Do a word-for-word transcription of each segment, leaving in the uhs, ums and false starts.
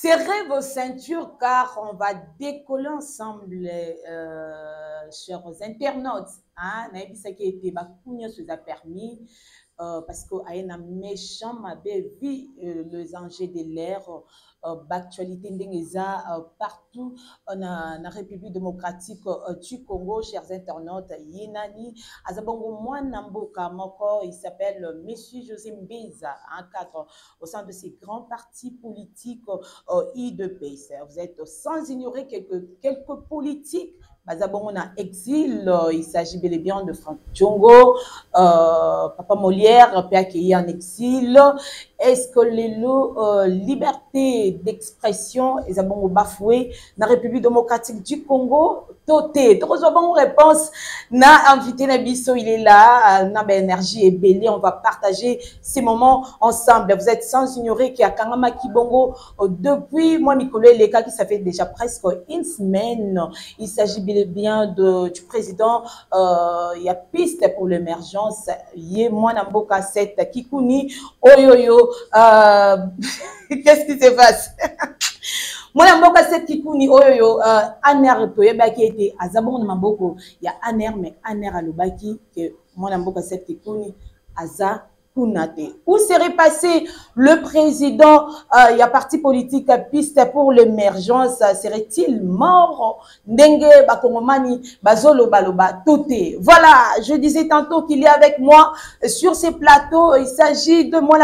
Serrez vos ceintures car on va décoller ensemble, euh, chers internautes. Hein? Naïbi, ça qui était Bakounine, ça a permis, euh, parce qu'il y a un méchant, ma belle vie, euh, les enjeux de l'air, euh, l'actualité euh, partout on a la République démocratique euh, du Congo, chers internautes. Yénani, Azabongo, moi, Namboka, Moko, il s'appelle euh, Monsieur José Biza, un hein, cadre au sein de ces grands partis politiques euh, U D P S. Vous êtes sans ignorer quelques, quelques politiques. On a exil, il s'agit bel et bien de Franck Diongo, euh, Papa Molière, Pierre qui est en exil. Est-ce que les euh, libertés d'expression, ils ont bafoué dans la République démocratique du Congo? Toté. Trois bonnes réponses. Na invité Nabiso, il est là. Na ben énergie et belé. On va partager ces moments ensemble. Vous êtes sans ignorer qu'il y a Kangama Kibongo depuis moi Miko Léka qui ça fait déjà presque une semaine. Il s'agit bien bien de du président. Euh, il y a piste pour l'émergence. Yé moi Mboka sept Kikuni. Oyoyo. Euh, Qu'est-ce qui se passe? Moi, je suis dit que je Où serait passé le président euh, il y a parti politique piste pour l'émergence? Serait-il mort? Voilà, je disais tantôt qu'il est avec moi sur ces plateaux. Il s'agit de moi,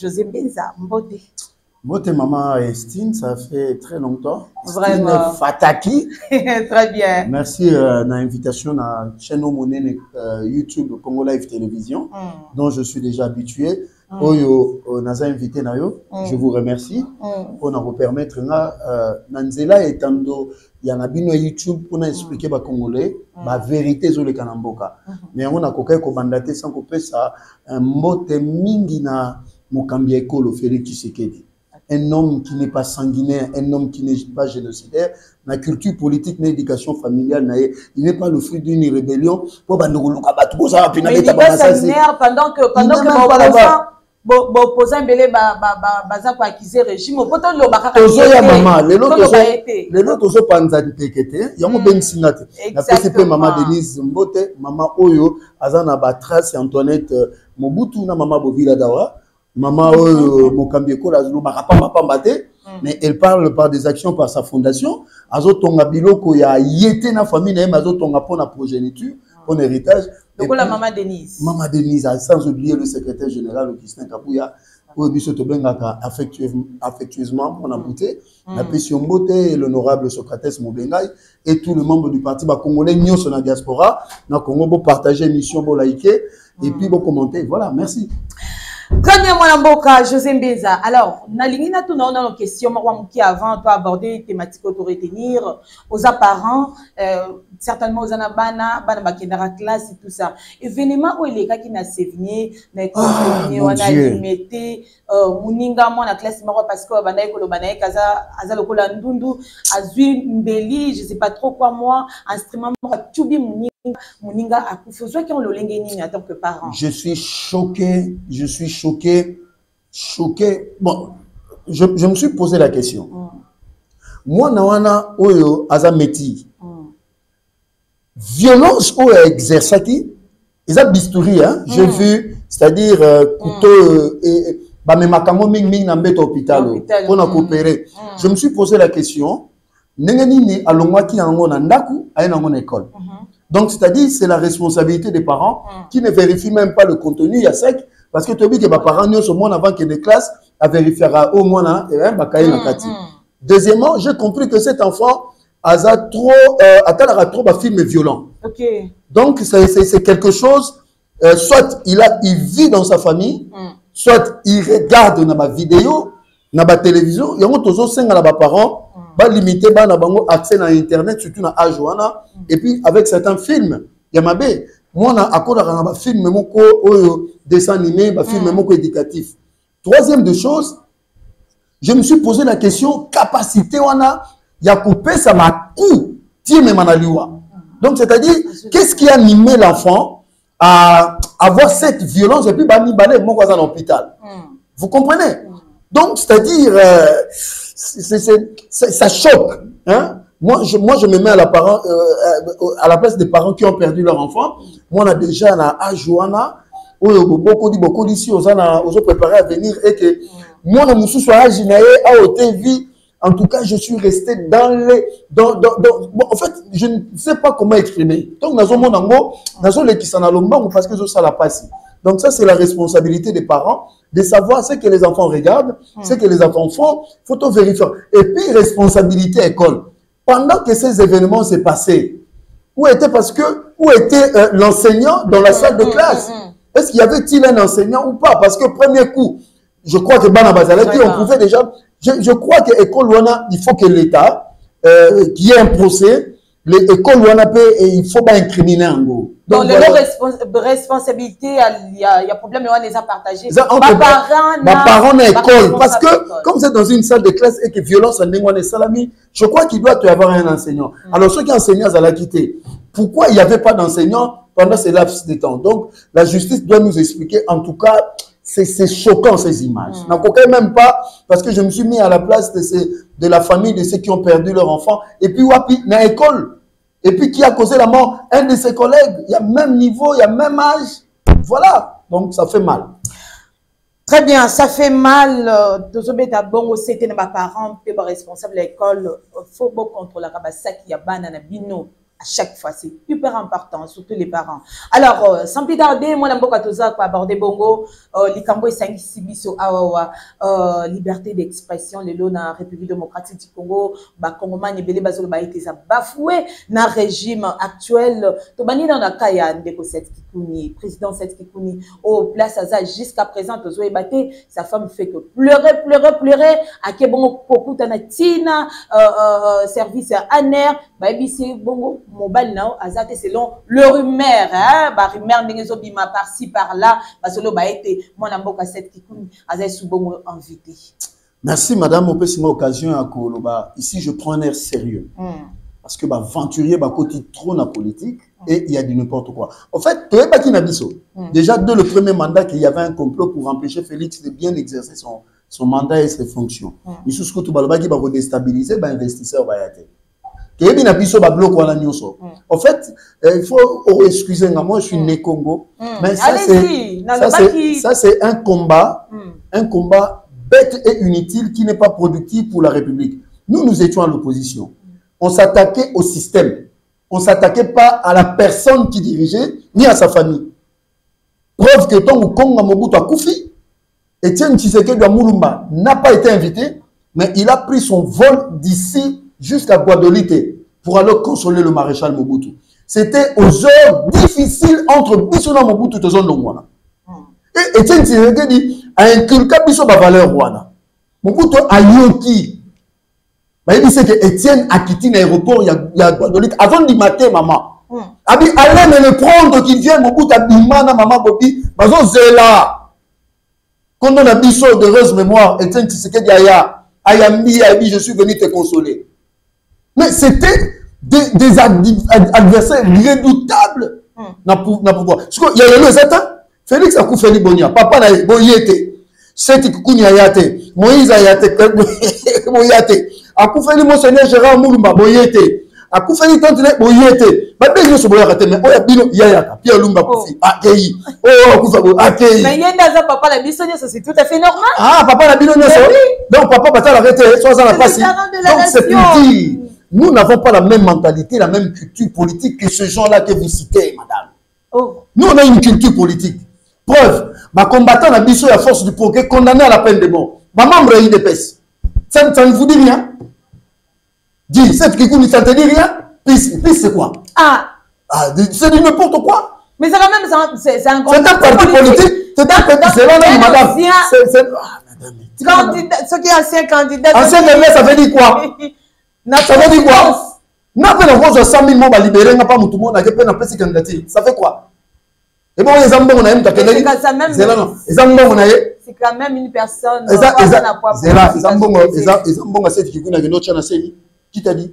José Biza. Mbote. Moté maman et Stine, ça fait très longtemps. Vraiment. Stine Fataki. Très bien. Merci euh, de l'invitation à la chaîne euh, YouTube Congo Live Télévision, mm. dont je suis déjà habitué. Mm. Oyo, on a invité Nayo. Mm. Je vous remercie. Mm. Pour nous permettre, Nanzela et Tando, il y a un YouTube pour nous expliquer aux Congolais la vérité sur les Kanamboka. Mais on a coqué qu'on mandaté sans couper ça. Un mot de mingina, mon cambiéco, le Félix Tshisekedi. Un homme qui n'est pas sanguinaire, un homme qui n'est pas génocidaire, la culture politique, l'éducation familiale, il n'est pas le fruit d'une rébellion. Mais il n'est pas sanguinaire pendant que l'opposant est acquis régime. Les autres ne sont pas en train de s'inquiéter. Il y a un peu de signat. La P C P, maman Denise, maman Oyo, Azana Batras, Antoinette, Mobutu, maman Bovila Dawa. Maman, mais elle parle par des actions, par sa fondation. Pour héritage. Donc la maman Denise. Maman Denise, sans oublier le secrétaire général Augustin Kabouya, affectueusement pour la beauté, la pression beauté, l'honorable Socrates Mobengai et tous les membres du parti congolais, nous sommes la diaspora, nous avons partagé l'émission, nous liker et puis nous commenter. Voilà, merci. Mboka, José Biza. Alors, na lingina tout na na question avant toi aborder thématique pour retenir aux apparents euh, certainement aux anabana bana bakendara classe et tout ça. Événement où il est qui na sévigné na continuer on a limité muninga mon classe maro parce que bana ko bana kaza azalo ko la ndundu azui mbeli je sais pas trop quoi moi instrument tubi muninga je suis choqué, je suis choqué, choqué. Bon, je, je me suis posé la question. Moi, nawana oyo azameti. Violence oyo exerçati, ils ont bistouri, hein. J'ai vu, c'est-à-dire couteau et bah mais ma camo ming ming n'embête hôpital pour en coopérer. Je me suis posé la question. N'engani ni alongwaki angona ndaku ayen angona école. Donc, c'est-à-dire, c'est la responsabilité des parents mm. qui ne vérifient même pas le contenu, il y a sec, parce que tu as dit que les parents, au moins avant qu'il y ait des classes, à vérifier au moins, et bien, mm. Deuxièmement, j'ai compris que cet enfant a trop, euh, a trop un film violent. Okay. Donc, c'est quelque chose, euh, soit il, a, il vit dans sa famille, mm. soit il regarde dans ma vidéo, dans ma télévision, il y a toujours cinq à la parents. Limité à l'accès à Internet, surtout à Ajoana, et puis avec certains films. Yamabe, moi, je suis film, dessin animé, film éducatif. Troisième de choses, je me suis posé la question capacité, il y a coupé ça m'a coup, donc, c'est-à-dire, qu'est-ce qui a animé l'enfant à avoir cette violence et puis il y a un hôpital. Vous comprenez? Donc, c'est-à-dire, euh, c'est, c'est, c'est, ça choque. Hein? Moi, je, moi, je me mets à la, parent, euh, à la place des parents qui ont perdu leur enfant. Moi, on a déjà à Joana, où beaucoup dit beaucoup d'ici, on a préparé à venir et que moi, on a moussou soit à Ginaé, à Otevi. En tout cas, je suis resté dans les... Dans, dans, dans, bon, en fait, je ne sais pas comment exprimer. Donc, nous avons mon parce que ça l'a passé. Donc, ça, c'est la responsabilité des parents de savoir ce que les enfants regardent, ce que les enfants font. Il faut vérifier. Et puis, responsabilité école. Pendant que ces événements s'est passé, où était parce que où était euh, l'enseignant dans la salle de classe? Est-ce qu'il y avait-il un enseignant ou pas? Parce que premier coup, je crois que Banabazalaki, on pouvait déjà... Je, je crois que l'école Wana, il faut que l'État, euh, qu'il y ait un procès, l'école Wana peut, et il faut pas incriminer en gros. Donc, donc voilà. La responsabilité, il y a un problème, on les a partagés. Ma parent, ma parent, école. Parce que, comme c'est dans une salle de classe et que violence en lingouane salami, je crois qu'il doit y avoir un enseignant. Mm. Alors, ceux qui enseignent, ça l'a quitté. Pourquoi il n'y avait pas d'enseignant pendant ces laps de temps? Donc, la justice doit nous expliquer, en tout cas, c'est choquant ces images. Mmh. Donc, okay, même pas, parce que je me suis mis à la place de, ces, de la famille, de ceux qui ont perdu leur enfant. Et puis, Wapi, dans l'école. Et puis, qui a causé la mort? Un de ses collègues. Il y a même niveau, il y a même âge. Voilà. Donc, ça fait mal. Très bien, ça fait mal. C'était mes parents, mes responsables de l'école. Il faut contrôler la rabassa qui a banana bino. À chaque fois, c'est hyper important, surtout les parents. Alors, euh, sans plus tarder, moi, je suis abordé Bongo, liberté d'expression, les lois dans la République démocratique du Congo, les Congolais sont bafoués dans le régime actuel. Tout le monde est président Seth Kikouni, au place à jusqu'à présent, sa femme fait que pleurer, pleurer, pleurer, à Kébongo, Kokutanatina, service à Aner, c'est Bongo. Mobile nao azate selon le rumeur hein ba rumeur ngezo bima par ci par là basolo ba été mon amboka sept kikuni azay subongo invité. Merci madame opesi ma occasion à koloba ici je prends un air sérieux. Mm. Parce que ba aventurier ba côté trop na politique et il y a du n'importe quoi. En fait, toi ba ki na biso. Déjà dès le premier mandat qu'il y avait un complot pour empêcher Félix de bien exercer son son mandat et ses fonctions. Biso ce que to baloba ki ba ko déstabiliser ba investisseur ba yate. En fait, il faut excuser moi, je suis né Congo, mais ça c'est un combat, un combat bête et inutile qui n'est pas productif pour la République. Nous, nous étions à l'opposition. On s'attaquait au système. On ne s'attaquait pas à la personne qui dirigeait, ni à sa famille. Preuve que tant que Congo Mobutu a Koufi, Etienne Tshisekedi de Moulumba n'a pas été invité, mais il a pris son vol d'ici jusqu'à Guadolité, pour aller consoler le maréchal Mobutu. C'était aux heures difficiles entre Bissona Mobutu et Zon Wana. Et Etienne Tshisekedi a inculqué Bissona valeur Rwanda. Mobutu a yoki. Il sait que Etienne a quitté l'aéroport, il y a Guadolité, avant de mater maman. Abi allez me le prendre qu'il vienne, Mobutu a dit maman Bobi, Bazon Zela. Quand on a Bissona d'heureuse mémoire, Etienne Tshisekedi Aya, Ayambi, Ayambi, je suis venu te consoler. Mais c'était des, des adversaires redoutables. Mm. Na pou, na pouvoir. Il y a le Zata, Félix a coupé les bonia. Papa n'a pas été. C'est Tikoukouni a été. Moïse a été. Moïse a été. A coupé les monseigneurs Gérard Moulumba. Moïse a été. A coupé les tantes. Moïse a été. Mais bien sûr, Moïse a été. Mais il y a été. Pierre Lumba Koufi. Accueilli. Oh, Koufa Koufi. Accueilli. Mais il y a un papa la bisonia, ça c'est tout à fait normal. Ah, papa la bisonia, ça. Donc papa, papa l'a arrêté. Sois-en la passe. Donc c'est petit. Nous n'avons pas la même mentalité, la même culture politique que ce genre-là que vous citez, madame. Oh. Nous, on a une culture politique. Preuve, ma combattant la mission et la force du progrès condamné à la peine de mort. Ma membre est U D P S. Ça, ça ne vous dit rien. Dis, c'est que vous ne te dit rien. Puis, puis c'est quoi? Ah, ah c'est du n'importe quoi. Mais c'est quand même, c'est un parti politique. C'est un parti, c'est là, madame. C'est ce qui est ancien candidat. Ancien candidat, ça veut dire quoi? Ça veut dire quoi? N'a pas la cause de cent mille membres libérés, n'a pas tout le monde, n'a pas la candidature. Ça fait quoi? Et bon, les hommes, on a une c'est quand même une personne. C'est là, les hommes, les hommes, c'est qui vous n'avez pas de qui t'a dit?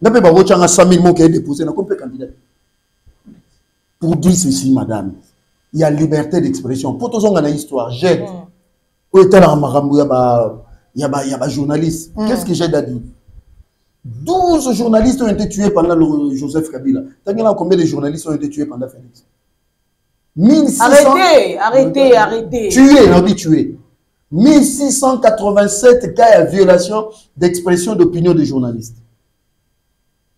N'a pas de cent mille mots qui est déposé, n'a pas candidat. Pour dire ceci, madame, il y a liberté d'expression. Pour tous les gens qui ont une histoire, j'ai. Où est-elle en Marambouya? il y a des journalistes. Mm. Qu'est-ce que j'ai à dire? douze journalistes ont été tués pendant le Joseph Kabila. T'as vu combien de journalistes ont été tués pendant Félix? mille six cents... Arrêtez, arrêtez, arrêtez. Tués, on dit tués. mille six cent quatre-vingt-sept cas à violation d'expression d'opinion des journalistes.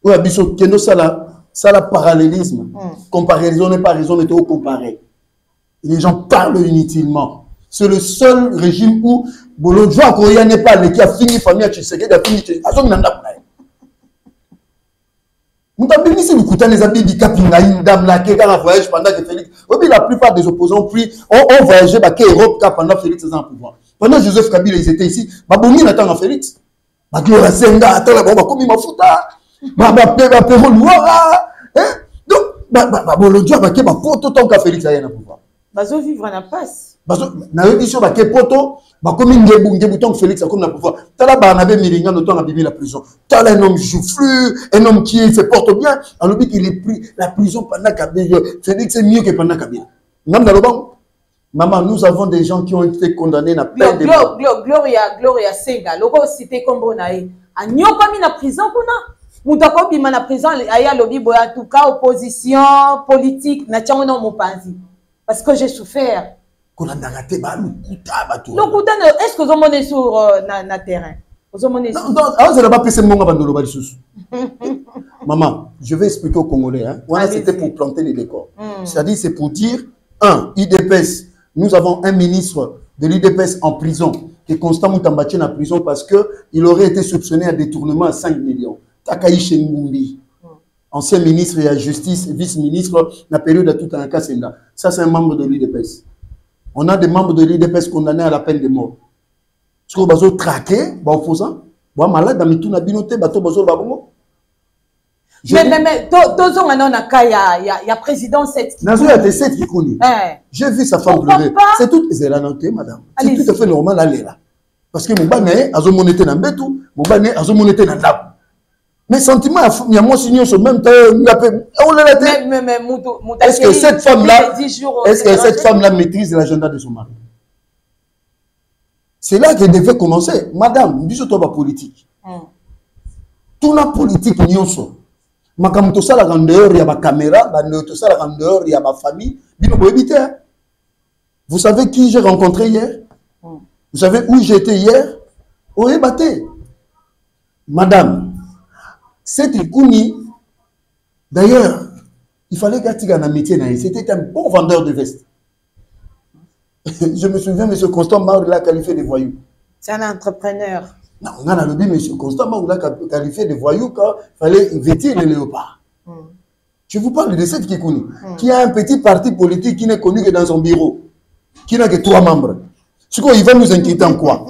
Oui, mais ça la parallélisme. Mm. Comparaison n'est pas raison, mais tout comparé. Les gens parlent inutilement. C'est le seul régime où Bolodjo Akoya n'est pas le qui a fini famille à Tshisekedi, a fini Tshisekedi. Azon nanda nae. Moutabini si l'oukuta les habits du Kapingaïn, dame la Kéka la voyage pendant que Félix. Oui, la plupart des opposants pris ont voyagé à Europe pendant Félix est en pouvoir. Pendant Joseph Kabila, ils étaient ici. Baboumine attend Félix. Ma Gloria Senga attend la bombe, comme il m'a foutu. Ma Péro Loura. Donc, Bolodjo Akoya, ma pote, autant qu'à Félix aille en pouvoir. Bazo vivre en passe. Bazo na édition ba kepoto ba comme ngebou ngebou tant Félix a comme na pouvoir. Tala ba na be milinga notant na bibi la prison. Tala un homme joufflu, un homme qui se porte bien, alors qu'il est pris la prison pendant Kabila. Félix c'est mieux que pendant Kabila. Ngam na loban. Maman, nous avons des gens qui ont été condamnés à plein de morts. Gloria Gloria Senga, loko cité kombo nae. Anyo komi na prison kuna. Mutako bima na prison aya lobi boya tout cas opposition politique na tchango na mopanzi. Parce que j'ai souffert. Qu'on a raté, bah, le non, est-ce que vous avez sur le terrain? Vous avez sur le terrain? Maman, je vais expliquer aux Congolais. Hein. Voilà, c'était pour planter les décors. Mm. C'est-à-dire, c'est pour dire, un, U D P S, nous avons un ministre de l'U D P S en prison, qui est Constant Moutambachène en prison parce qu'il aurait été soupçonné à détournement à cinq millions. Takayishé Ngumbi. Ancien ministre de la Justice, vice-ministre, la période à tout un cas, c'est là. Ça, c'est un membre de l'U D P S. On a des membres de l'U D P S condamnés à la peine de mort. Parce qu'on va traquer, on va faire ça, on va malade, on va tout abinoter, on va faire ça. Mais, mais, mais, tous les gens, il y a président sept qui connaît. J'ai vu sa femme pleurer. C'est tout, c'est la noté, madame. C'est tout à fait normal, elle est là. Parce que mon bané, à ce moment, on était dans le bétou, mon bané, à ce moment, on était dans le bétou. Mais sentiment, il y a mon signe sur même temps. Est-ce que cette femme-là, est-ce que cette femme-là maîtrise l'agenda de son mari? C'est là qu'elle devait commencer. Madame, dis-je toi, politique. Tout la politique, il y a ça. Ma cam tout ça, la grandeur, il y a ma caméra, tout ça, la grandeur, il y a ma famille. Vous savez qui j'ai rencontré hier? Vous savez où j'étais hier? Où est batté? Madame. Cette Ikouni, d'ailleurs, il fallait qu'il un métier. C'était un bon vendeur de vestes. Je me souviens, M. Constant Maoud l'a qualifié de voyou. C'est un entrepreneur. Non, on a le dit, M. Constant Maoud l'a qualifié de voyou quand il fallait vêtir le léopard. Mm. Je vous parle de cette Ikouni, mm. qui a un petit parti politique qui n'est connu que dans son bureau, qui n'a que trois membres. C'est quoi, il va nous inquiéter en quoi?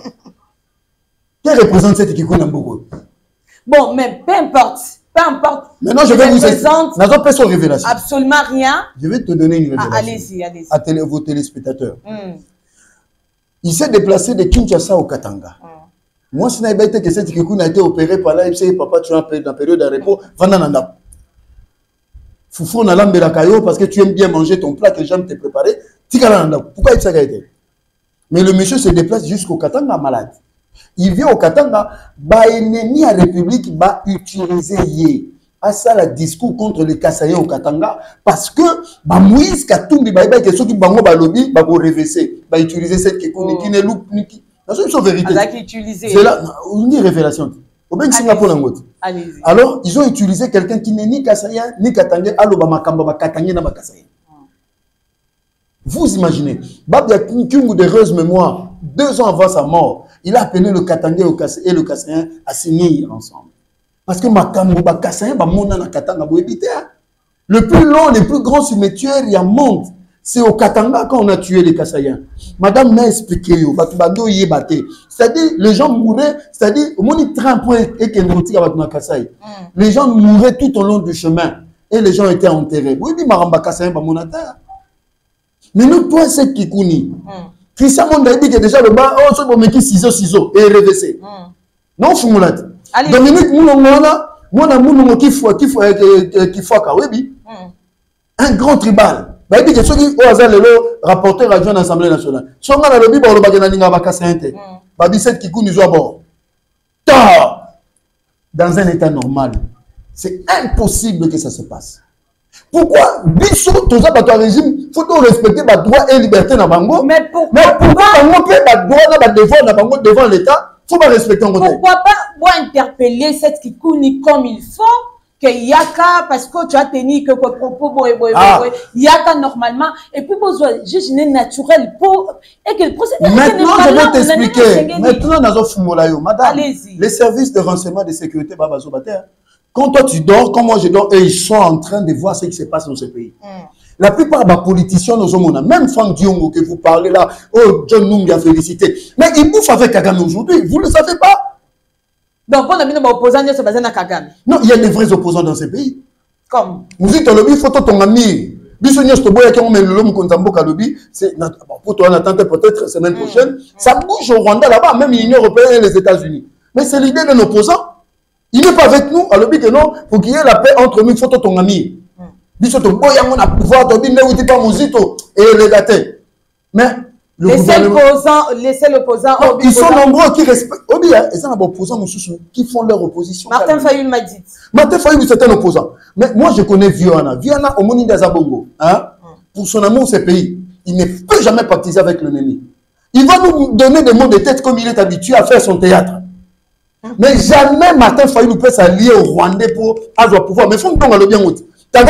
Qui représente cette Ikouni en Bogo? Bon, mais peu importe, peu importe. Maintenant, je vais vous présenter. Nous avons pas son révélation. Absolument rien. Je vais te donner une révélation. Ah, allez-y, allez-y. À télé, vos téléspectateurs. Mm. Il s'est déplacé de Kinshasa au Katanga. Mm. Moi, si n'avait été que cette Kikoun a été opéré par là, il s'est dit, papa, tu es en période de repos, va dans l'anda. Foufou, n'a l'ambe la caillou parce que tu aimes bien manger ton plat que j'aime te préparer. Tika l'anda. Pourquoi il s'est arrêté? Mais le monsieur se déplace jusqu'au Katanga malade. Il vient au Katanga, ba ennemi à la République, ba utiliser yé. À ça, le discours contre les Kassayens au Katanga, parce que, ba Moïse Katumbi, ba yba, que ceux qui bango ba lobby, ba go réverser, ba utiliser cette kékouni, qui n'est loup, ni qui. C'est une vérité. C'est là, une révélation. Au bien que Singapour n'angote. Alors, ils ont utilisé quelqu'un qui n'est ni Kassayen, ni Katangé, allo ba makamba, ba Katangé, na ba Kassayen. Vous imaginez, Babia Kungu de heureuse mémoire, deux ans avant sa mort, il a appelé le Katangé et le Kassayen à s'unir ensemble. Parce que Makambo, Kassayen, Monana, Katanga, Boébité. Le plus long, le plus grand cimetière, il y a monde. C'est au Katanga qu'on a tué les Kassayens. Madame m'a expliqué, c'est-à-dire, les gens mouraient, c'est-à-dire, au moins, il y les gens mouraient tout au long du chemin. Et les gens étaient enterrés. Oui, mais Maramba Kassayen, Bamonata. Mais le point, c'est Kikouni. Christian Mondaï dit que déjà le bas, oh, ce bon qui ciseau, ciseau, et réversé. Non, Fumoulat. Dominique Moulomona, Mouna Moulomona qui foie, qui foie, qui foie, qui foie, un grand tribal. bayebi ke soki o azale lo rapporteur adjoint à l'Assemblée nationale. Songa na lobi ba lo bagena ninga ba kasente. Ba dix-sept qui coûte nous abord. Ta dans un état normal, c'est impossible que ça se passe. Pourquoi biso toza bato régime faut on respecter ba droits et libertés na bango? Mais pourquoi Mais pourquoi bango pe ba droits na ba devoir na bango devant l'État? Faut pas respecter en côté. Pourquoi pas interpeller cette qui coûte comme il faut? Que Yaka, parce que tu as tenu que propos, Yaka normalement, et puis pour le juge naturel, pour. Et que le procédé. Maintenant, je vais t'expliquer. Maintenant, madame, les services de renseignement de sécurité, quand toi tu dors, quand moi je dors, et ils sont en train de voir ce qui se passe dans ce pays. Mm. La plupart des politiciens, nous sommes, même Franck Diongo que vous parlez là, oh, John Lumba a félicité. Mais il bouffe avec Kagame aujourd'hui, vous ne le savez pas. Donc, on a mis nos opposants, ils se basent à Kagame. Non, il y a des vrais opposants dans ce pays. Comme vous dites, il faut que ton ami, bisognos toboya qui ont mis l'homme contre Mboka lobby, c'est pour toi en attente peut-être semaine prochaine. Ça bouge au Rwanda là-bas, même l'Union européenne et les États-Unis. Mais c'est l'idée d'un opposant. Il n'est pas avec nous, à l'objet que non, pour qu'il y ait la paix entre nous, il faut que ton ami. Bisognos toboya, on a pouvoir, tu dis, mais où tu pas Mozito et les gâtés. Mais le laissez l'opposant. Ils sont nombreux qui respectent. Et ça, opposants qui font leur opposition. Martin Fayulu m'a dit. Martin Fayulu, c'est un opposant. Mais moi, je connais Viana. Viana, au Moni d'Azabongo, hein, pour son amour, ce pays, il ne peut jamais pactiser avec l'ennemi. Il va nous donner des mots de tête comme il est habitué à faire son théâtre. Mais jamais Martin Fayulu peut s'allier aux Rwandais pour avoir pouvoir. Mais il faut que le bien autre. Ils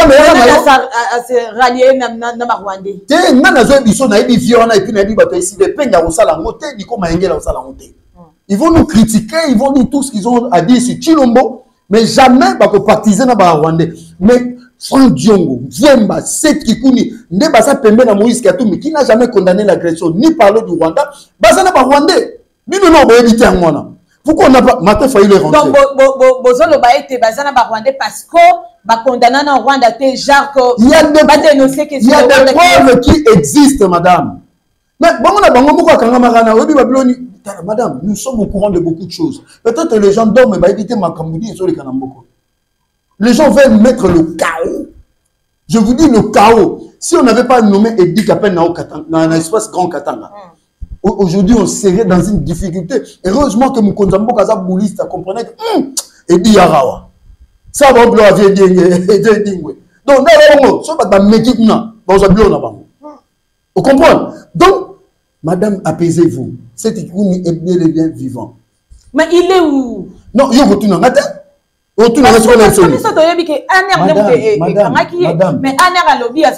vont nous critiquer, ils vont dire tout ce qu'ils ont à dire sur Chilombo, mais jamais bah, pour partisan dans le Rwandais. Mais Franck Diongo, Zemba, Seth Kikuni, Nebasa Pembe na Moïse Katumbi, qui n'a jamais condamné l'agression ni parlé du Rwanda, Bazana bah, Rwandais. Nous on va éviter un Rwanda. Pourquoi on n'a pas Martin Fayulu rentrer? Donc, Bozolo ba été Bazana ba Rwandais parce que ba condamné en Rwanda te genre il y a des preuves qui existent, madame. Mais bon, on a bango beaucoup à Kangamarana, on dit Babylone. Madame, nous sommes au courant de beaucoup de choses. Peut-être les gens dorment, mais bah, évitez Makamboudi et sur les Kanamboko. Les gens veulent mettre le chaos. Je vous dis le chaos. Si on n'avait pas nommé Edith Ape dans un espace grand Katanga, mm. aujourd'hui on serait dans une difficulté. Heureusement que Moukonzambo Kazabouliste comprenait que mm, Eddie Yarawa. Ça va bloquer à Dingwe. Donc, non, ça va pas mettre maintenant. Vous comprenez? Donc, madame, apaisez-vous. Cet Ikumi est bien et bien vivant. Mais il est où? Non, il retourne en matin. Il retourne en restaurant. Madame, mais il y a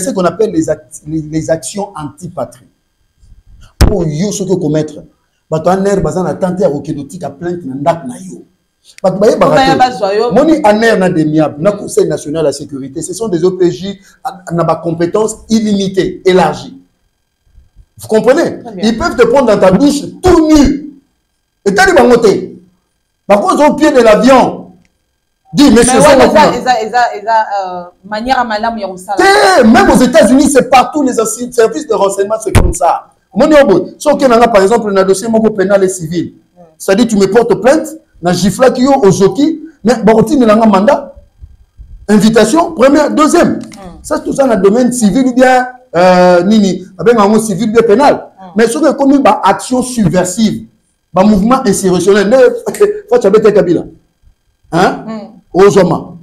ce qu'on appelle les, act les, les actions anti-patrie. Pour yo ce que commettre, batoa ner bazana tenter à rokedotique à plainte nandak na yo. Moni aner na demiable, na Conseil national de la sécurité, ce sont des O P J na ba compétences illimitées, élargies. Vous comprenez? Ils peuvent te prendre dans ta bouche tout nu. Et t'as dit, bah, monter. Par contre, au pied de l'avion, dis, mais c'est ça. Même aux États-Unis, c'est partout, les services de renseignement, c'est comme ça. Mon Dieu, sauf qu'il y en a, par exemple, un dossier pénal et civil. C'est-à-dire, tu me portes plainte, na gifla qui au jockey, mais bon, tu n'as pas mandat. Invitation, première, deuxième. Ça, c'est tout ça dans le domaine civil ou bien. Euh, nini, avec un civil de pénal. Mm. Mais ce que comme une action subversive, un mouvement insurrectionnel, faut que tu Kabila. Hein? Heureusement.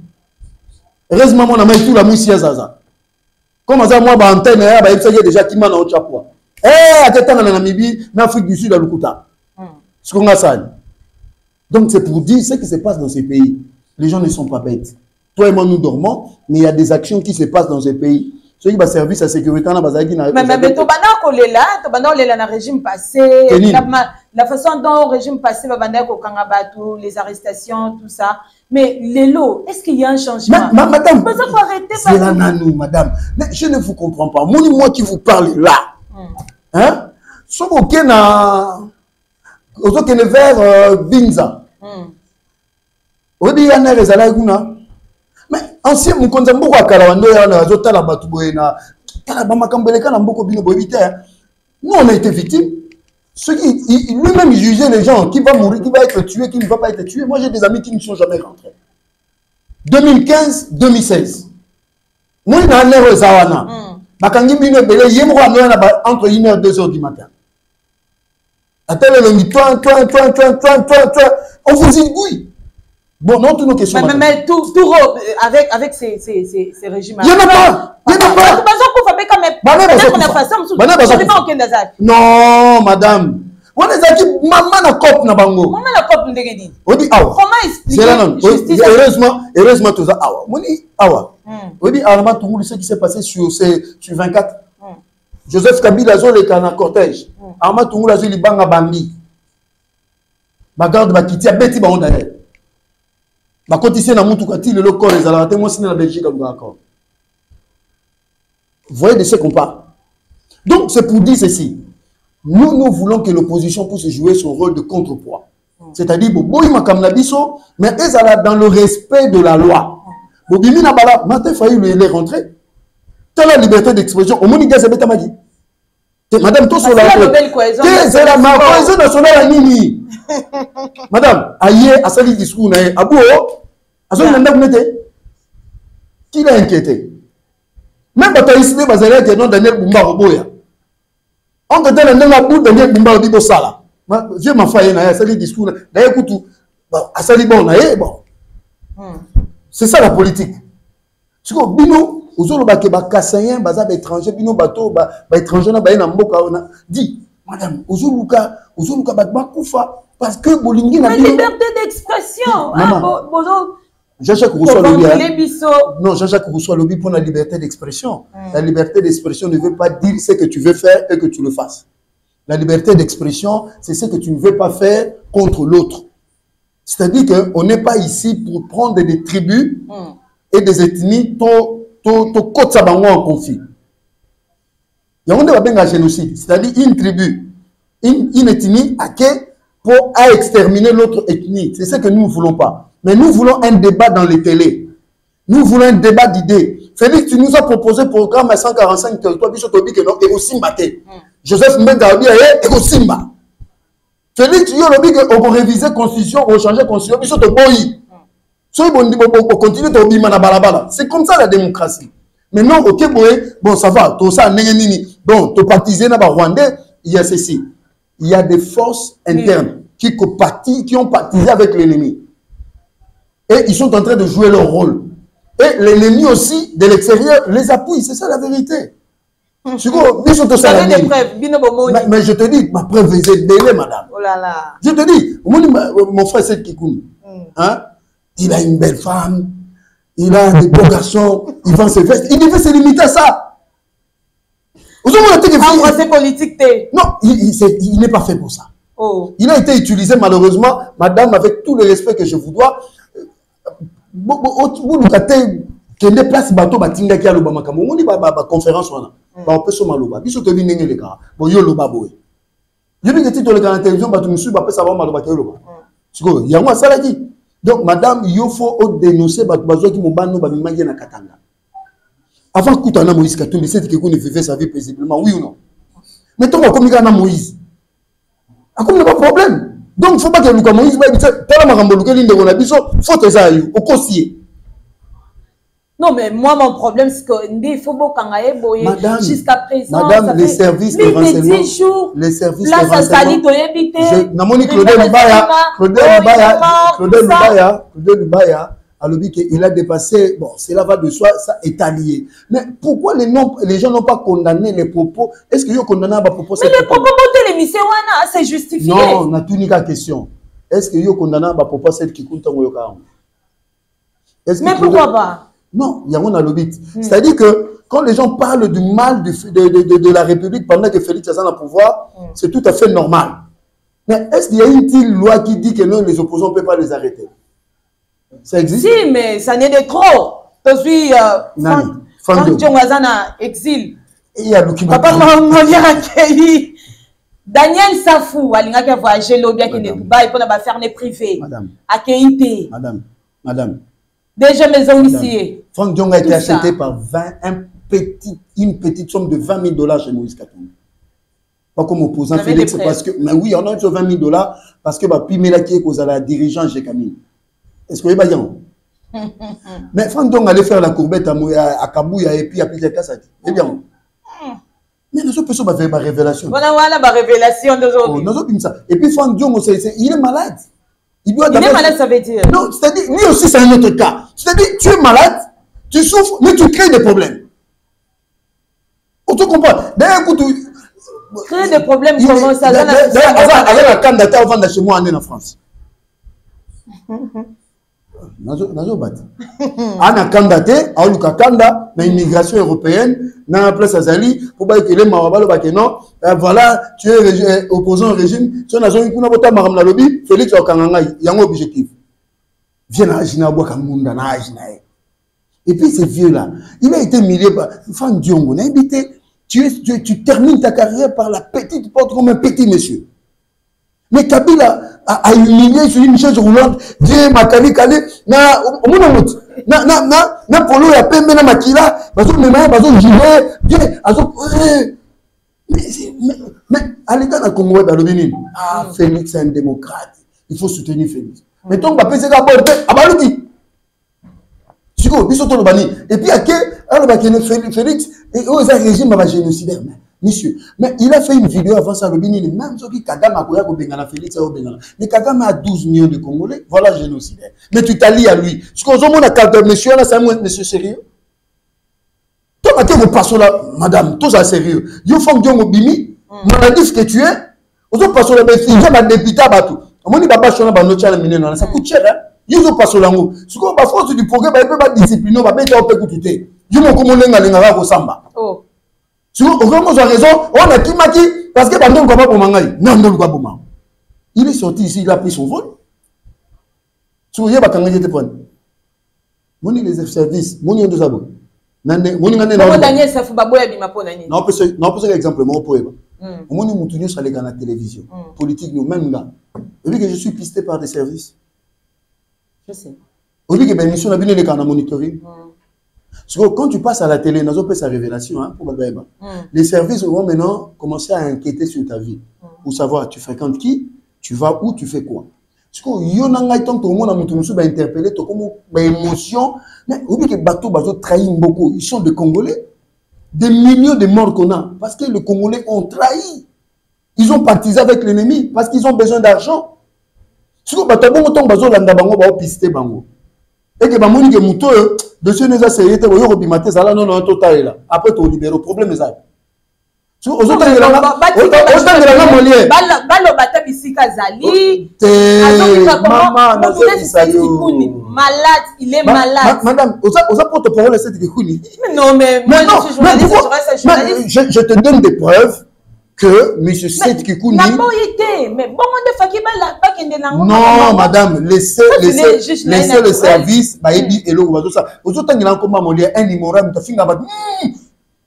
Heureusement, on a mis tout la mousse à Zaza. Comme ça, moi, l'antenne, il y a déjà qui m'a dans le chapeau. Eh, à quel temps en Namibie, en Afrique du Sud, à Lukuta. Ce qu'on a ça. Donc, c'est pour dire ce qui se passe dans ces pays. Les gens ne sont pas bêtes. Toi et moi, nous dormons, mais il y a des actions qui se passent dans ces pays. Ceux qui ont service à sécurité, on a basé dans. Mais mais tout bana ko lela, tout bana lela na régime passé, la façon dont régime passé va bana ko kanga batou, les arrestations, tout ça. Mais lelo, est-ce qu'il y a un changement? Ma, ma, madame, vous pouvez arrêter parce que nanou madame, je ne vous comprends pas. Moi moi qui vous parle là. Hein? Soko kena ozo kene vers Binza. Odi yana rezala kuna. Mais ancien Mokonza Mboko Akarawando yana zotala batu boyena tala ba makambeleka na mboko bino boyita. Nous on a été victimes. Ceux qui lui-même jugeait les gens qui va mourir, qui va être tué, qui ne va pas être tué. Moi j'ai des amis qui ne sont jamais rentrés. deux mille quinze, deux mille seize. Nous n'avons pas de sawana. Quand il y a entre une heure et deux heures du matin. Attends, on dit, toi, toi, toi, toi, toi, toi, toi, on vous dit oui. Bon, non, toutes nos questions. Mais, mais, mais tout, tout avec, avec ces, ces, ces, ces régimes. Il n'y en a pas. Il n'y en a pas. Non, madame. On a dit, maman a cop na bango. Maman a cop na bango. On dit, awa. Comment expliquer? Heureusement, heureusement, tout ça, awa. On dit, awa. On dit, awa, tout ce qui s'est passé sur vingt-quatre. Joseph Kabila Zol est en cortège. Arma Tungula Zoli Banga Bambi. Ma garde ma kitty a bêti baron d'ailleurs. Ma cotissé n'a monté le local les alarmes. Moi, c'est la Belgique encore. Vous voyez de ce qu'on parle. Donc, c'est pour dire ceci. Nous, nous voulons que l'opposition puisse jouer son rôle de contrepoids. C'est-à-dire, Boboï Makam Nabiso, mais elle dans le respect de la loi. Bobimi Nabala, Martin Fayulu, il est rentré. T'as la liberté d'expression. Au Monique, c'est bêta m'a dit. Madame, tout cela. C'est la ma cohésion nationale à Nini. Madame, aïe, à sa discours, à Bouo, à son indemnité. Qui l'a inquiété? Même quand tu as ici, tu as dit non, Daniel Bumba, Roboya. On te donne un bout de Daniel Bumba, Robo Sala. Je m'en fais, à sa discours, d'ailleurs, écoute, à sa libon, bon. C'est ça la politique. Tu vois, Bino. Aux autres, les Kassaïens, les étrangers, les bateaux, les étrangers, les Mboka, on a dit, madame, aux autres, les parce que Bolingi n'a pas. La liberté d'expression. Jean-Jacques Rousseau lobby. Non, Jean-Jacques Rousseau lobby pour la liberté d'expression. La liberté d'expression ne veut pas dire ce que tu veux faire et que tu le fasses. La liberté d'expression, c'est ce que tu ne veux pas faire contre l'autre. C'est-à-dire qu'on n'est pas ici pour prendre des tribus et des ethnies trop. Tout côté bango en conflit. Il y a un génocide, c'est-à-dire une tribu, une, une ethnie à qui pour à exterminer l'autre ethnie. C'est ce que nous ne voulons pas. Mais nous voulons un débat dans les télés. Nous voulons un débat d'idées. Félix, tu nous as proposé un programme à cent quarante-cinq territoires. Bichot Tobi que non, et aussi maté. Joseph Mbenga et aussi mba. Félix, tu as dit que on réviser constitution, on changer constitution. Bichot Tobi. C'est comme ça la démocratie. Maintenant, ok, bon, ça va, tout ça, bon, tout partisé dans le Rwandais, il y a ceci. Il y a des forces internes qui, qui ont partisé avec l'ennemi. Et ils sont en train de jouer leur rôle. Et l'ennemi aussi, de l'extérieur, les appuie. C'est ça la vérité. Mais je te dis, ma preuve, c'est délai, madame. Oh là là. Je te dis, mon frère, c'est Kikouni. Hein? Il a une belle femme, il a des beaux garçons, il vend ses vestes. Il devait se limiter à ça. C'est politique. Non, il, il, il n'est pas fait pour ça. Oh. Il a été utilisé malheureusement, madame, avec tout le respect que je vous dois. Mm. Donc, madame, il faut dénoncer les qui m'ont dit na Katanga. Avant que tu Moïse Katumbi, c'est que tu vivais sa vie paisiblement, oui ou non? Mais toi, comme il y a Moïse, il n'y a pas de problème. Donc, il ne faut pas que Luka Moïse va dire que faut que ça aille au conseiller. Non, mais moi, mon problème, c'est qu'il faut que jusqu'à présent. Madame, les services de renseignement. Les services de renseignement. Namoni Claudel Lubaya, Claudel Lubaya, Claudel Lubaya, Claudel Lubaya, a dit qu'il a dépassé, bon, cela va de soi, ça est allié. Mais pourquoi les, noms, les gens n'ont pas condamné les propos? Est-ce qu'ils ont condamné les propos? Mais les propos de l'émission, c'est justifié. Non, on a tout une question. Est-ce qu'ils ont condamné les propos celle qui compte en Yokaram? Mais pourquoi pas? Non, il y a un lobby. Mm. C'est-à-dire que quand les gens parlent du mal de, de, de, de, de la République pendant que Félix Tshisekedi a le pouvoir, mm. c'est tout à fait normal. Mais est-ce qu'il y a une loi qui dit que non, les opposants ne peuvent pas les arrêter? Ça existe? Si, mais ça n'est de trop. Je suis euh, Franck, Franck Diongo en exil. Il y a le Papa Molière accueilli. Daniel Safou, il a voyagé l'objet qui n'est pas pour la ferme privée. Madame. Accueilli. Madame. Madame. Déjà maison ici. Franck Diongo a été acheté par une petite somme de vingt mille dollars chez Moïse Katumbi. Pas comme opposant Félix, parce que, mais oui, on a eu vingt mille dollars parce que, bah, puis, mais là, qui est causé à la dirigeante chez Camille. Est-ce que vous voyez, Mais Franck Diongo allait faire la courbette à Kabouya et puis à Peter Kassadi. Eh bien. Mais nous sommes pas faire ma révélation. Voilà, voilà, ma révélation d'aujourd'hui. Et puis Franck Diongo, il est malade. Il, doit il est malade, ça veut dire. Non, c'est-à-dire, lui aussi, c'est un autre cas. C'est-à-dire, tu es malade, tu souffres, mais tu crées des problèmes. On te comprend. D'ailleurs, écoute, créer des problèmes, il, comment ça? D'ailleurs, avant la candidate, avant de chez moi, on est en France. Ana kandate aluka kanda na immigration européenne na place azali pour ba kele mawabalo ba kenon voilà tu es opposant au régime tu na zone kuna bota maram na lobby Félix okanganga yango objectif vient na jina bwa kamunda na ajnae et puis ce vieux là il a été humilié par Franck Diongo na invité tu es tu termines ta carrière par la petite porte comme un petit monsieur. Mais Kabila a humilié sur une chaise roulante, Dieu m'a calé, calé, na, mon amour, na, na, na, na, polo, ya pembe, na, makila, bazo, mema, bazo, jibé, Dieu, azo, mais, mais, à l'état d'un Congo, dans le Bénin, ah, Félix est un démocrate, il faut soutenir Félix. Mais ton papa, c'est d'abord, à Balouti. Chico, ils sont au Bani. Et puis, à qui, alors, Félix, et aux régimes, à la génocidaire, monsieur, mais il a fait une vidéo avant ça, le Bénin, même ceux qui Kagame a Bengana, Félix a Bengana. Mais Kagame a douze millions de Congolais, voilà génocidaire. Mais tu t'allies à lui. Parce qu'on a quatre monsieur, là, c'est un monsieur sérieux. Toi, tu es passé là, madame, tout ça sérieux. Il faut que tu aies un bimi, maladif que tu es, on a passé là, il y a un député à battre. On a passé là, on a un ça coûte cher, hein. Ils ont passé là, on a passé là, du programme, ils ne peuvent pas discipliner, on va mettre un peu de côté. Ils m'ont commandé à l'ingara Rosamba. Si on a raison, on a qui m'a dit, parce que Bandon Kaba Bomangaï, non, non, pas Bomangaï. Il est sorti ici, il a pris son vol. Si vous voyez, il y a des les services, il y a des abonnés. Daniel Safou, il m'a dit. Non, parce que l'exemple, moi, pour Eva. Moi, nous m'oublions sur les gars à la télévision, politique, nous-mêmes là. Et puis que je suis pisté par des services. Je sais. Et puis que la mission a vu les gars à monitoring. Parce que quand tu passes à la télé, nous avons fait sa révélation, hein, pour Babaïba. Mm. Les services vont maintenant commencer à inquiéter sur ta vie. Mm. Pour savoir, tu fréquentes qui, tu vas où, tu fais quoi. Parce que yonanga tant que le monde a montré, nous interpellé, tout comme émotion. Mais oublie que bateau, bateau trahit beaucoup. Ils sont des Congolais, des millions de morts qu'on a, parce que les Congolais ont trahi. Ils ont partisé avec l'ennemi parce qu'ils ont besoin d'argent. Parce que bateau, bon temps, bateau, landa bango, bateau pisté bango. Et que bamoni que muto de ceux qui ont essayé de rebimater ça là non non total là après tu libères le problème est ça aux autres de la Molière balo bata bisika zali maman na malade il est malade madame aux autres porte parole c'est que kuni non mais moi je te donne des preuves que monsieur Seth Kikuni n'a pas été mais bon on ne fait pas non madame laissez laissez laissez le service bah et et l'eau tout ça aux autres il a encore Molière un immoral tu finis à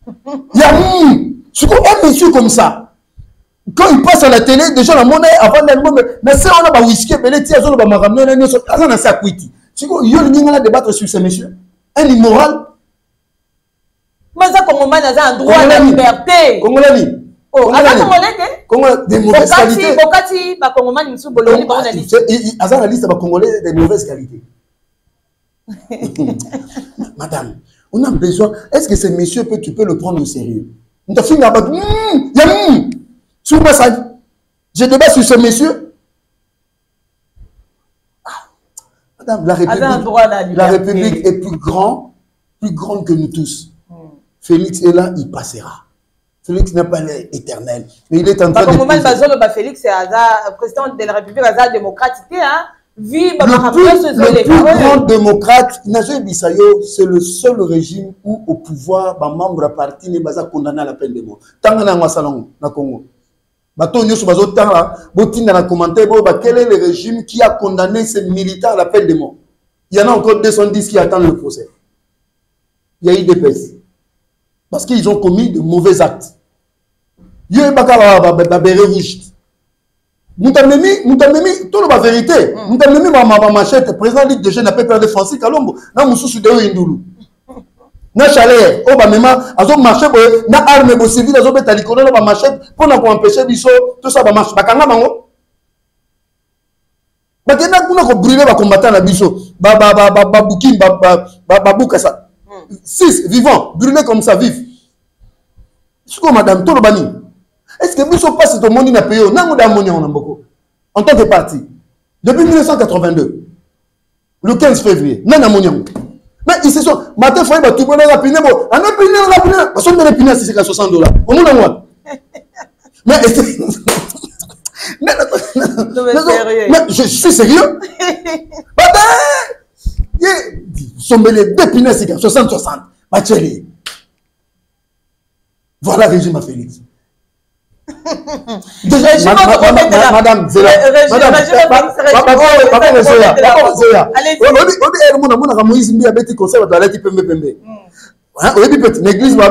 il y a un monsieur comme ça quand il passe à la télé déjà la monnaie avant l'album mais c'est on a pas whisky mais les tiers on a pas marrant on a mis sur on a ça quitté tu vois il y a le gars là débattre sur ces messieurs un immoral mais ça comme on a un droit à la liberté congolais. Oh, Congolais, des mauvaises qualités. Azan la liste des Congolais des mauvaises qualités. Madame, on a besoin. Est-ce que ces messieurs, peut, tu peux le prendre au sérieux? Je débat sur ces messieurs. Madame, la République, la République est plus grande, plus grande que nous tous. Félix est là, il passera. Félix n'a pas l'air éternel, mais il est en train bah, de... Moment, bah, Félix est le président de la République, hasard démocratique, hein? Vive bah, le, bah, plus, le plus grand démocrate, José Biza, c'est le seul régime où au pouvoir, bah, membre à parti n'est pas condamné à la peine de mort. Tant qu'on a un salon, dans le Congo. Tant qu'on a un commentaire, quel est le régime qui a condamné ces militants à la peine de mort? Il y en a encore deux cent dix qui attendent le procès. Il y a U D P S. Parce qu'ils ont commis de mauvais actes. Il y a un béret rouge. Nous avons mis tout la vérité. Nous avons mis ma machette. Le président de la Ligue des jeunes a perdu de Francis Kalombo. Nous avons mis de l'Indoulou. Nous avons chalé. Nous avons marché. Nous avons armé nos civils. Nous avons mis la machette pour empêcher tout ça. Nous avons marché. Nous avons marché. Maintenant, nous avons brûlé les combattants Nabiso. Baboukim, babouka ça. Six vivants, brûlés comme ça, vivent. Est-ce que madame, tout le bani? Est-ce que nous sommes passés au monde dans le pays? Nous avons beaucoup. En tant que parti, depuis mille neuf cent quatre-vingt-deux, le quinze février, nous avons. Mais ils se sont. Martin Fayulu, il a tout le monde à la pinée. On a piné, on a piné. Parce qu'on a piné à soixante dollars. On a piné. Mais est-ce que. Mais, non, mais, sérieux. Mais je suis sérieux. soixante soixante. Voilà le régime à Félix. Madame Zéla. Madame Zéla. L'église peut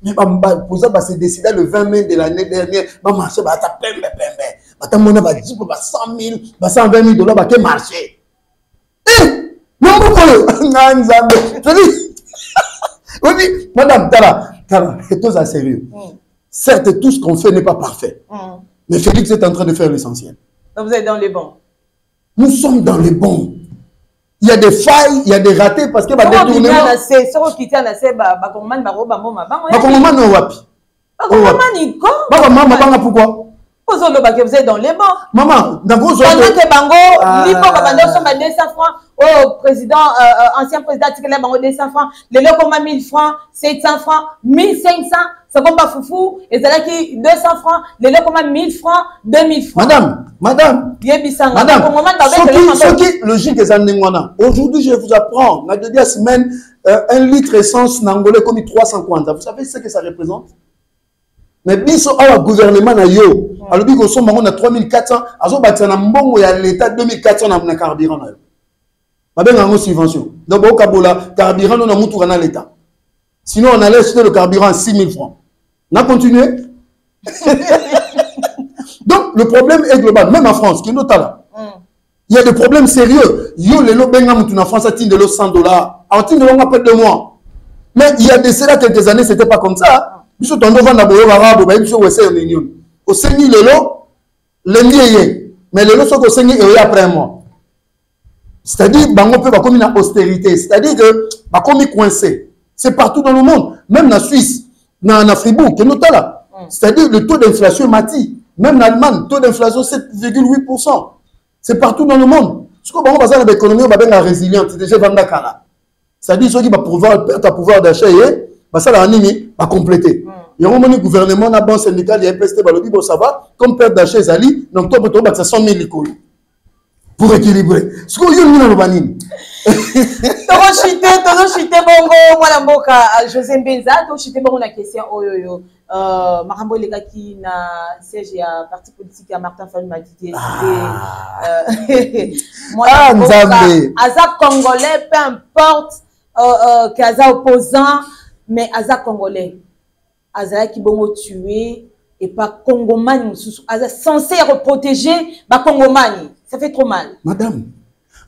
mais pour ça, c'est décidé le vingt mai de l'année dernière. Je marché, je vais cent mille, cent vingt mille dollars, je vais marcher. Eh, non, je dis, madame, Tara, Tara, c'est tout ça sérieux. Certes, tout ce qu'on fait n'est pas parfait. Mais Félix est en train de faire l'essentiel. Donc vous êtes dans les bons. Nous sommes dans les bons. Il y a des failles, il y a des ratés parce que bah des tournements. Maman, président ancien président deux cents francs, les locaux mille francs, sept cents francs, mille cinq cents, ça compte pas foufou, et ça qui deux cents francs, les locaux mille francs, deux mille francs. Madame, madame. Madame. Ce qui logique est en aujourd'hui, je vous apprends, la deuxième semaine, un litre essence n'angolais comme trois cents kwanza. Vous savez ce que ça représente? Mais biso au gouvernement na yo, alors dit qu'on sommes on a trois mille quatre cents, alors bâti na mbongo ya l'état deux mille quatre cents na carburant na yo. Une subvention. Donc, au Kabola, carburant, on a monté dans l'État. Sinon, on allait acheter le carburant à six mille francs. On a continué. Donc, le problème est global. Même en France, qui est notre là. Il y a des problèmes sérieux. Yo, les lots, en France, à tine de l'eau cent dollars. En tine de l'eau, on a près de mois. Mais il y a de cela quelques années, c'était pas comme ça. Puis, on devant la bourreau arabe, on a eu un million. Au Seigneur, les lots, les liés. Mais les lots sont au Seigneur et après moi. C'est-à-dire qu'on peut avoir une austérité. C'est-à-dire qu'on est coincé. C'est partout dans le monde. Même en Suisse, en Fribourg, c'est-à-dire le taux d'inflation est mati. Même en Allemagne, le taux d'inflation est sept virgule huit pour cent. C'est partout dans le monde. Ce qu'on va faire dans l'économie, on va être résilient. C'est déjà Vandakara. C'est-à-dire ceux qui vont perdre le pouvoir d'achat, ça va compléter. Il y a un gouvernement, un banque syndicale, il y a un P S T, ça va, comme perdre d'achat, donc toi, tu vas cent mille écoles. Pour équilibrer. Ce que vous avez banine. Chité, chité bongo, voilà mboka José Biza, chité bongo na question oyoyo. Euh Marambo Léka qui na siège ya parti politique à Martin Fayulu m'a dit moi Nzambe. Aza congolais peu importe euh qu'aza opposant mais aza congolais. Aza qui bongo tué et pas congomani aza censé protéger ba congomani. Ça fait trop mal. Madame,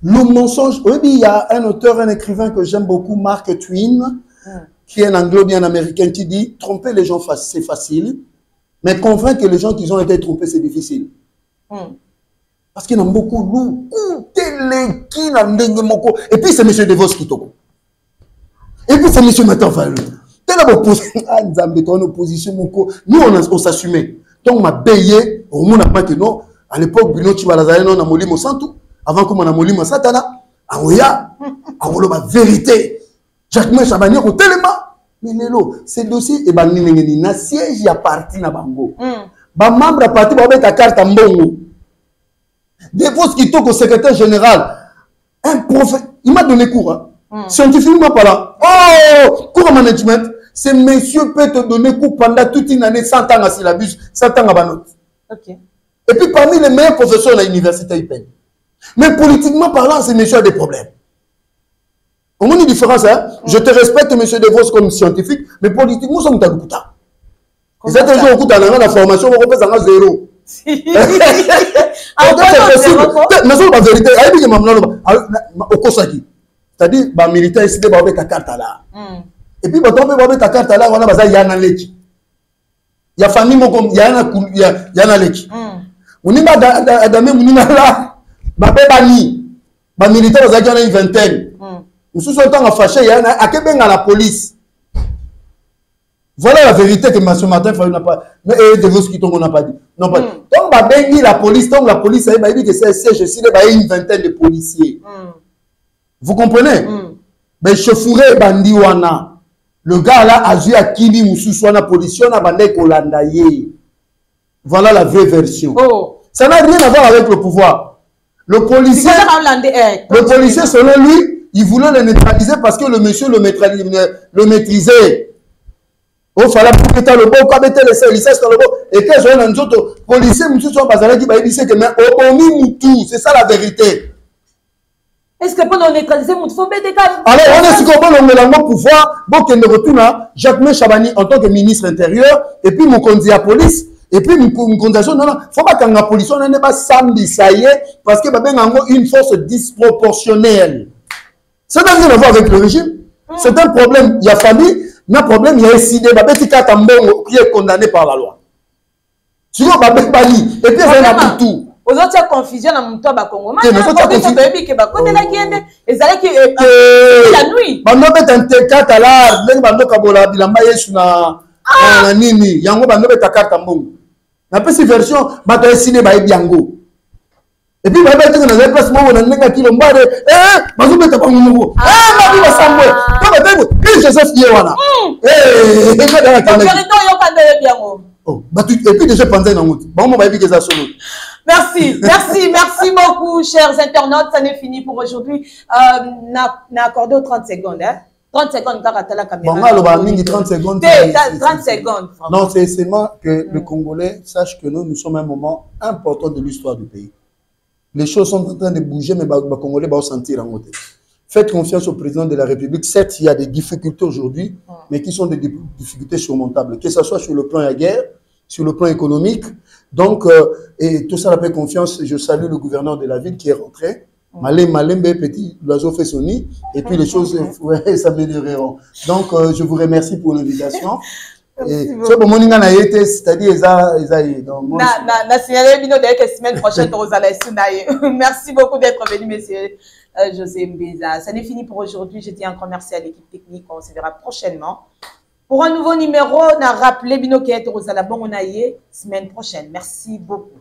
le mensonge... Oui, il y a un auteur, un écrivain que j'aime beaucoup, Mark Twain, mm. qui est un anglo-bien américain, qui dit « Tromper les gens, c'est facile, mais convaincre les gens qu'ils ont été trompés, c'est difficile. Mm. » Parce qu'il y en a beaucoup. beaucoup. Et puis, c'est M. Devos qui toko. Et puis, c'est M. Martin Fayulu. Nous, on s'assumait. Donc, on m'a payé, au moins, on n'a pas que non. À l'époque, Bruno Chibalazare, non, on a moli mon santou. Avant qu'on a moli mon satana, à Oya, à Oloba, vérité. Jacques Chabani, au téléma. Mais Nélo, ce dossier, et ben, il y a siège à parti na Bango. Ba membre à parti, ba mettre la carte à Mbongo. Devos qui toque au secrétaire général. Un prophète, il m'a donné cours. Hein. Mm. Scientifiquement, pas là. Oh, cours en management. Ce monsieur peut te donner cours pendant toute une année, cent ans à syllabus, cent ans à Banot. Ok. Et puis parmi les meilleurs professeurs de l'université, ils payent. Mais politiquement parlant, c'est monsieur a des problèmes. Au moins une différence, hein? mm. Je te respecte, monsieur Devos, comme scientifique, mais politiquement, nous sommes d'Agouta. Ils ont toujours écouté la formation, on repose à zéro. Si. Alors, c'est possible. Mais c'est la vérité. Au Kosaki. C'est-à-dire, les militaires, ils ont fait ta carte là. Et puis, quand on peut avoir ta carte là, on a besoin de Yann Alec. y a famille mokom yana ya yana leki munimba adame munimba la ba pe bani ba militaire za kana une vingtaine musu so tanga fâché yana akebenga la police. Voilà la vérité que monsieur Martin Fayulu n'a pas mais et Devos qui tombe on n'a pas dit non pas donc ba bengi la police donc la police a dit que c'est siège ici ba une vingtaine de policiers. Vous comprenez? Ben chauffeur bandi wana. Le gars là a joué à Kimi Moussou, soit la police, on a bandé Kolandaye. Voilà la vraie version. Oh. Ça n'a rien à voir avec le pouvoir. Le policier, le policier selon lui, il voulait le neutraliser parce que le monsieur le, le maîtrisait. Oh, fallait pour que tu as le bon, quand tu as le service, le bon. Et que je viens dans d'autres policiers, Moussou, soit Bazalé qui va dire que mais on mis Moutou, c'est ça la vérité. Est-ce que pendant les neutraliser mon faux bédé? Alors, on est sur le mélange pouvoir, bon, qu'il ne retourne à Jacques Chabani en tant que ministre intérieur, et puis mon conduit à police, et puis mon condamnation. Non, non, faut pas qu'en la police, on n'est pas samedi, ça y est, parce qu'il y a une force disproportionnelle. C'est un problème avec le régime, c'est un problème, il y a famille, il y a un problème, il y a un sidé, il y a un petit catambo qui est condamné par la loi. Sinon, il y a un petit bali, et puis il y a un tout. Aux autres confusion dans mon temps au Congo. Mais faut que tu aies que bah côté la guende, ils allaient que la nuit. Bando betante carte là, même bando kabola bilamba yesu na na nini, yango bando betakata mbongo. Na pesi version bato esine ba ebiango. Et puis ba ba tena na place mbongo na ndenga kilombare, eh bazo betaka mbongo. Ah ma bi basambwe. Ko ba tengo, ki Joseph ye wana. Eh, e ka dala tanda. Ko rito yo kanda ebiango. Oh, bah tu et puis déjà pendant dans route. Bon, on va éviter ça solo. Merci, merci, merci beaucoup, chers internautes. Ça n'est fini pour aujourd'hui. Euh, n'a accordé trente secondes. Hein? trente secondes, car à la caméra. Bon, alors, on a trente secondes. trente secondes. Non, c'est seulement que le Congolais sache que nous, nous sommes à un moment important de l'histoire du pays. Les choses sont en train de bouger, mais les Congolais vont sentir en haut. Faites confiance au président de la République. Certes, il y a des difficultés aujourd'hui, mais qui sont des difficultés surmontables. Que ce soit sur le plan de la guerre, sur le plan économique. Donc, euh, et tout ça, la paix confiance, je salue le gouverneur de la ville qui est rentré. Malem, Malem, petit, l'oiseau fait son nid, et puis les choses ouais, s'amélioreront. Donc, euh, je vous remercie pour l'invitation. C'est pour mon été, c'est-à-dire ça, ça y est. Na signalé bino dès que semaine prochaine aux allées Sunaï. Merci beaucoup d'être venu, messieurs. Euh, José Biza. Ça n'est fini pour aujourd'hui. Je tiens encore merci à l'équipe technique. On se verra prochainement. Pour un nouveau numéro, on a rappelé Bino qui est au Zalabon, on a eu semaine prochaine. Merci beaucoup.